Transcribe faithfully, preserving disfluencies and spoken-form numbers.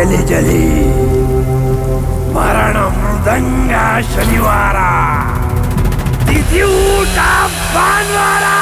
चली चली मरण मृदंग शनिवारा दिद्यूटा बानवारा।